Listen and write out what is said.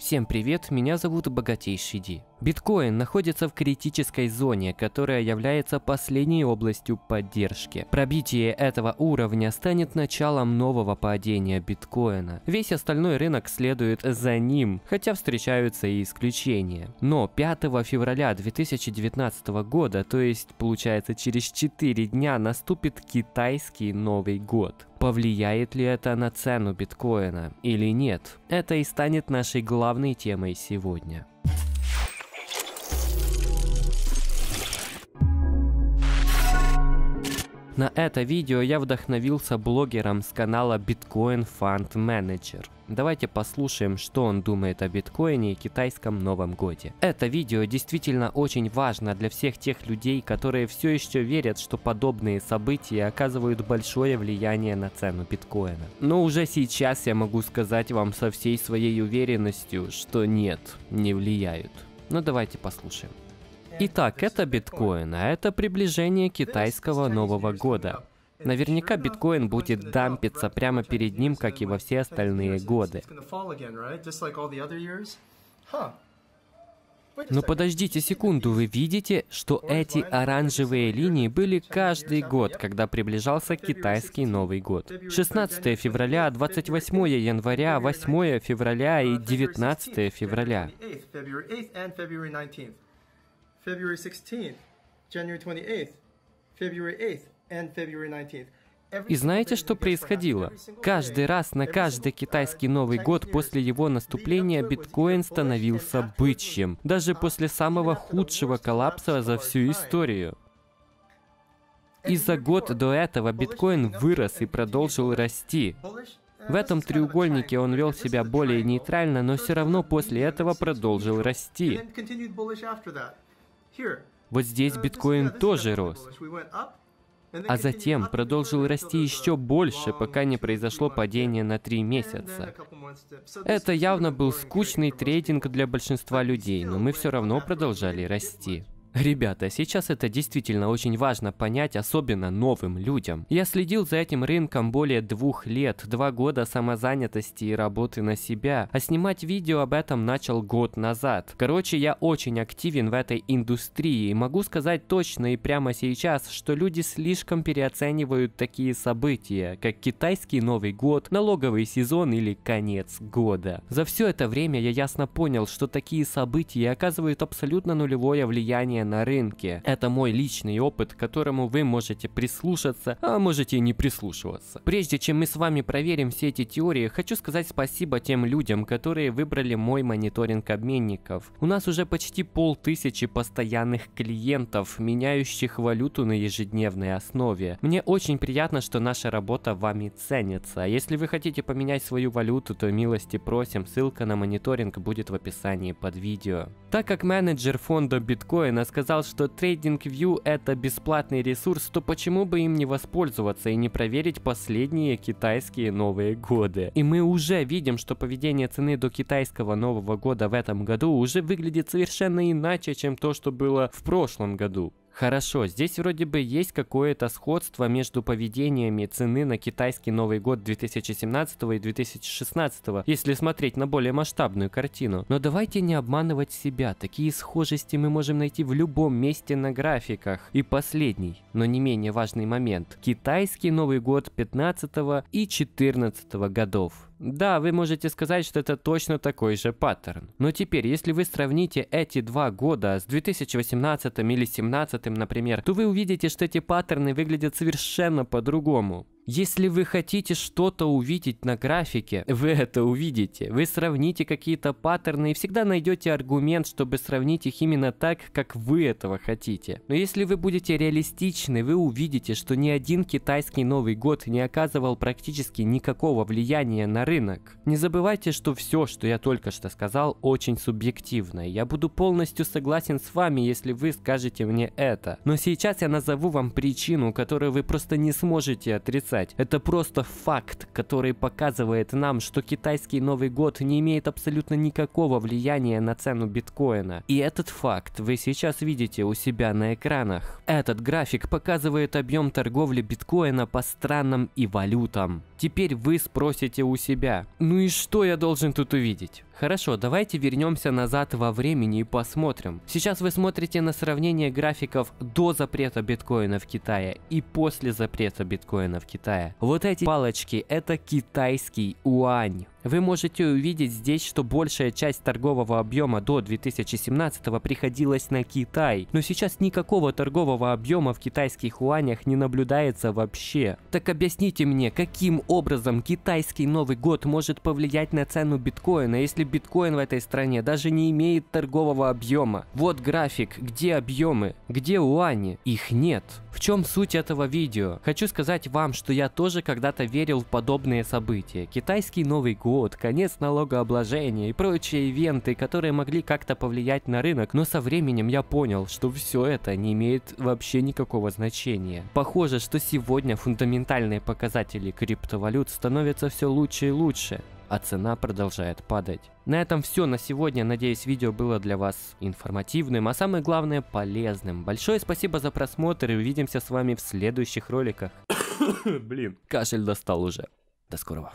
Всем привет, меня зовут Богатейший Ди. Биткоин находится в критической зоне, которая является последней областью поддержки. Пробитие этого уровня станет началом нового падения биткоина. Весь остальной рынок следует за ним, хотя встречаются и исключения. Но 5 февраля 2019 года, то есть получается через 4 дня, наступит китайский Новый год. Повлияет ли это на цену биткоина или нет? Это и станет нашей главной темой сегодня. На это видео я вдохновился блогером с канала Bitcoin Fund Manager. Давайте послушаем, что он думает о биткоине и китайском Новом годе. Это видео действительно очень важно для всех тех людей, которые все еще верят, что подобные события оказывают большое влияние на цену биткоина. Но уже сейчас я могу сказать вам со всей своей уверенностью, что нет, не влияют. Но давайте послушаем. Итак, это биткоин, а это приближение китайского Нового года. Наверняка биткоин будет дампиться прямо перед ним, как и во все остальные годы. Но подождите секунду, вы видите, что эти оранжевые линии были каждый год, когда приближался китайский Новый год. 16 февраля, 28 января, 8 февраля и 19 февраля. February 16th, January 28th, February 8th, and February 19th. И знаете, что происходило? Каждый раз на каждый китайский Новый год после его наступления биткоин становился бычьим, даже после самого худшего коллапса за всю историю. И за год до этого биткоин вырос и продолжил расти. В этом треугольнике он вел себя более нейтрально, но все равно после этого продолжил расти. Вот здесь биткоин тоже рос, а затем продолжил расти еще больше, пока не произошло падение на 3 месяца. Это явно был скучный трейдинг для большинства людей, но мы все равно продолжали расти. Ребята, сейчас это действительно очень важно понять, особенно новым людям. Я следил за этим рынком более 2 лет, 2 года самозанятости и работы на себя, а снимать видео об этом начал год назад. Короче, я очень активен в этой индустрии и могу сказать точно и прямо сейчас, что люди слишком переоценивают такие события, как китайский Новый год, налоговый сезон или конец года. За все это время я ясно понял, что такие события оказывают абсолютно нулевое влияние на рынке. Это мой личный опыт, к которому вы можете прислушаться, а можете и не прислушиваться. Прежде чем мы с вами проверим все эти теории, хочу сказать спасибо тем людям, которые выбрали мой мониторинг обменников. У нас уже почти 1500 постоянных клиентов, меняющих валюту на ежедневной основе. Мне очень приятно, что наша работа вами ценится. Если вы хотите поменять свою валюту, то милости просим, ссылка на мониторинг будет в описании под видео. Так как менеджер фонда биткоина сказал, что TradingView это бесплатный ресурс, то почему бы им не воспользоваться и не проверить последние китайские Новые годы? И мы уже видим, что поведение цены до китайского Нового года в этом году уже выглядит совершенно иначе, чем то, что было в прошлом году. Хорошо, здесь вроде бы есть какое-то сходство между поведениями цены на китайский Новый год 2017 и 2016, если смотреть на более масштабную картину. Но давайте не обманывать себя, такие схожести мы можем найти в любом месте на графиках. И последний, но не менее важный момент. Китайский Новый год 15 и 14 годов. Да, вы можете сказать, что это точно такой же паттерн. Но теперь, если вы сравните эти 2 года с 2018 или 2017, например, то вы увидите, что эти паттерны выглядят совершенно по-другому. Если вы хотите что-то увидеть на графике, вы это увидите. Вы сравните какие-то паттерны и всегда найдете аргумент, чтобы сравнить их именно так, как вы этого хотите. Но если вы будете реалистичны, вы увидите, что ни один китайский Новый год не оказывал практически никакого влияния на рынок. Не забывайте, что все, что я только что сказал, очень субъективно. Я буду полностью согласен с вами, если вы скажете мне это. Но сейчас я назову вам причину, которую вы просто не сможете отрицать. Это просто факт, который показывает нам, что китайский Новый год не имеет абсолютно никакого влияния на цену биткоина. И этот факт вы сейчас видите у себя на экранах. Этот график показывает объем торговли биткоина по странам и валютам. Теперь вы спросите у себя: ну и что я должен тут увидеть? Хорошо, давайте вернемся назад во времени и посмотрим. Сейчас вы смотрите на сравнение графиков до запрета биткоина в Китае и после запрета биткоина в Китае. Вот эти палочки — это китайский юань. Вы можете увидеть здесь, что большая часть торгового объема до 2017 приходилась на Китай, но сейчас никакого торгового объема в китайских юанях не наблюдается вообще. Так объясните мне, каким образом китайский Новый год может повлиять на цену биткоина, если биткоин в этой стране даже не имеет торгового объема? Вот график, где объемы, где юани, их нет. В чем суть этого видео? Хочу сказать вам, что я тоже когда-то верил в подобные события. Китайский Новый год, конец налогообложения и прочие ивенты, которые могли как-то повлиять на рынок, но со временем я понял, что все это не имеет вообще никакого значения. Похоже, что сегодня фундаментальные показатели криптовалют становятся все лучше и лучше, а цена продолжает падать. На этом все на сегодня. Надеюсь, видео было для вас информативным, а самое главное, полезным. Большое спасибо за просмотр и увидимся с вами в следующих роликах. Блин, кашель достал уже. До скорого.